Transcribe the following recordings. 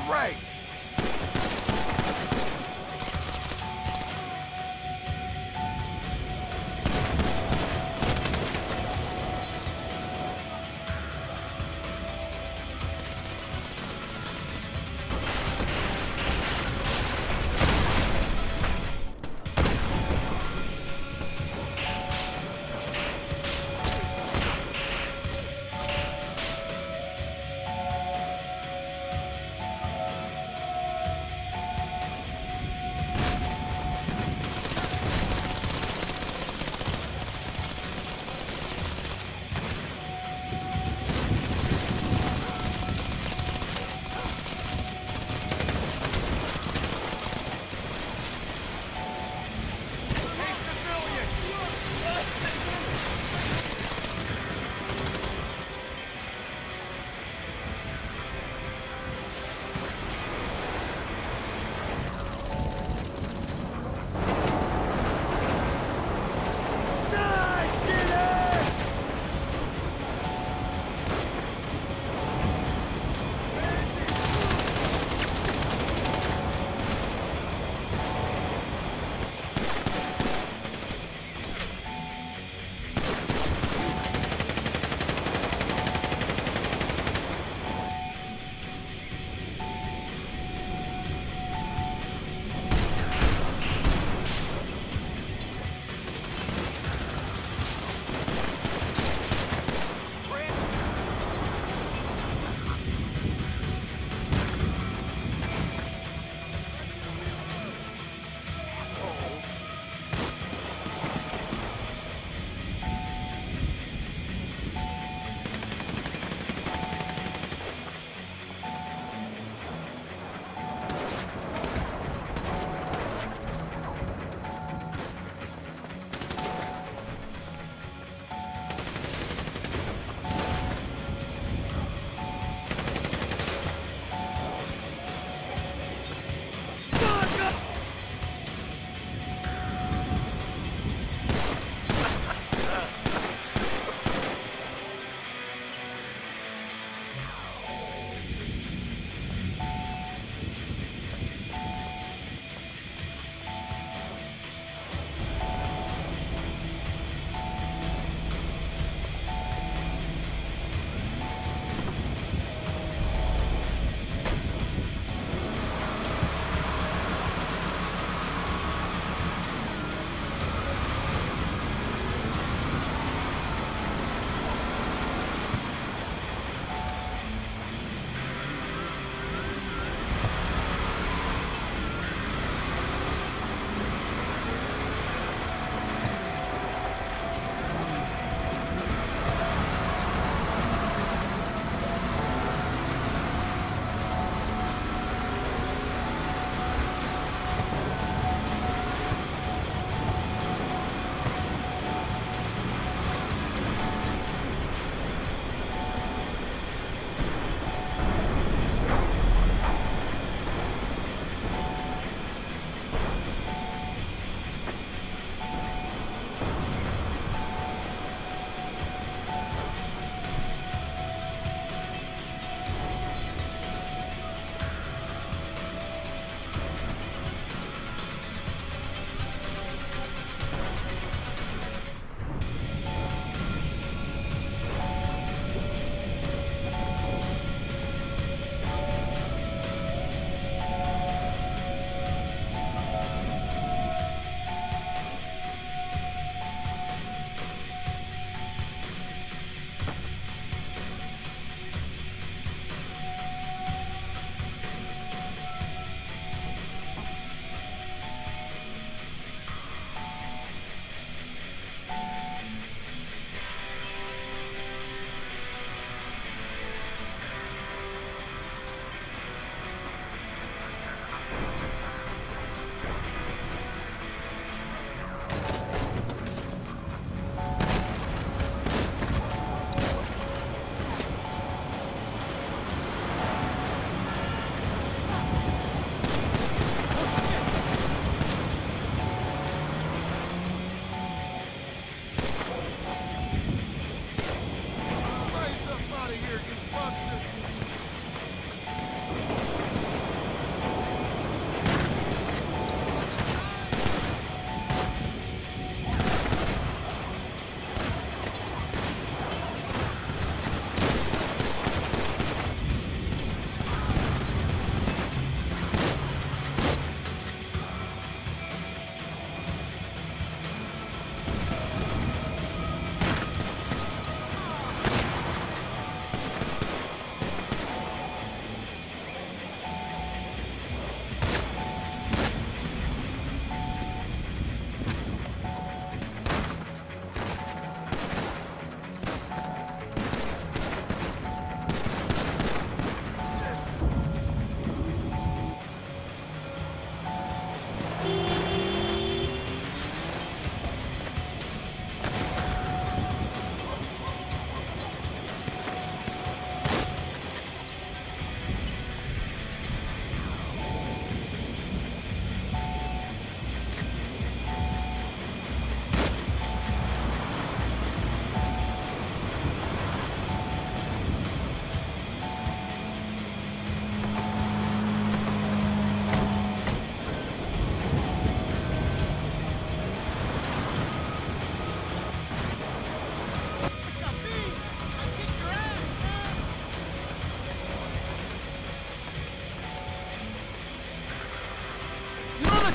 down, Ray.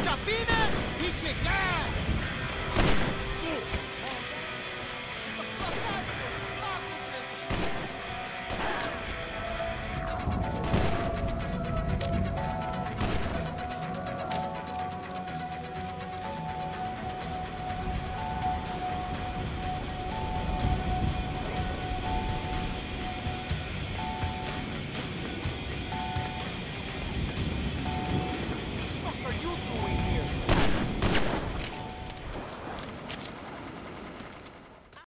Ciampine, he kicked out.